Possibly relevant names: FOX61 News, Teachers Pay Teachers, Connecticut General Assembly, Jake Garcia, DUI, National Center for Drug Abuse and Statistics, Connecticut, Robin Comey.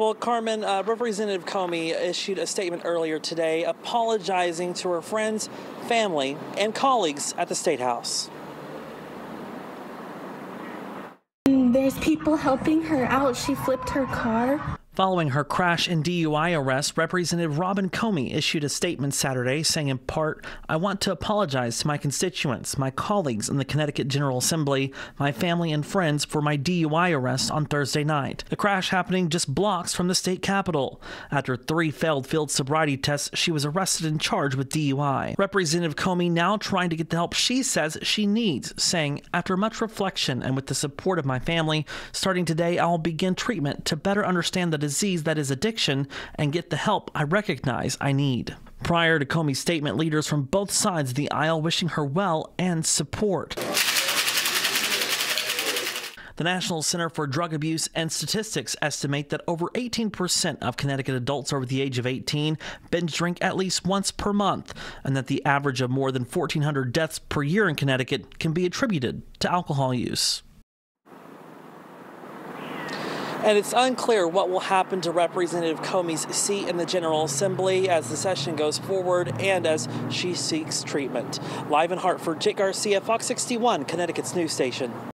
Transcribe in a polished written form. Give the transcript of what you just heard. Well, Carmen, Representative Comey issued a statement earlier today apologizing to her friends, family, and colleagues at the State House. There's people helping her out. She flipped her car. Following her crash and DUI arrest, Representative Robin Comey issued a statement Saturday saying, in part, "I want to apologize to my constituents, my colleagues in the Connecticut General Assembly, my family and friends for my DUI arrest on Thursday night. The crash happening just blocks from the state capitol." After 3 failed field sobriety tests, she was arrested and charged with DUI. Representative Comey now trying to get the help she says she needs, saying, "After much reflection and with the support of my family, starting today I'll begin treatment to better understand the disease that is addiction and get the help I recognize I need." Prior to Comey's statement, leaders from both sides of the aisle wishing her well and support. The National Center for Drug Abuse and Statistics estimate that over 18% of Connecticut adults over the age of 18 binge drink at least once per month, and that the average of more than 1,400 deaths per year in Connecticut can be attributed to alcohol use. And it's unclear what will happen to Representative Comey's seat in the General Assembly as the session goes forward and as she seeks treatment. Live in Hartford, Jake Garcia, Fox 61, Connecticut's news station.